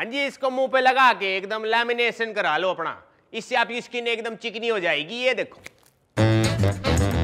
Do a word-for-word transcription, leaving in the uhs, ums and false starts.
हाँ जी, इसको मुंह पे लगा के एकदम लैमिनेशन करा लो अपना, इससे आपकी स्किन एकदम चिकनी हो जाएगी। ये देखो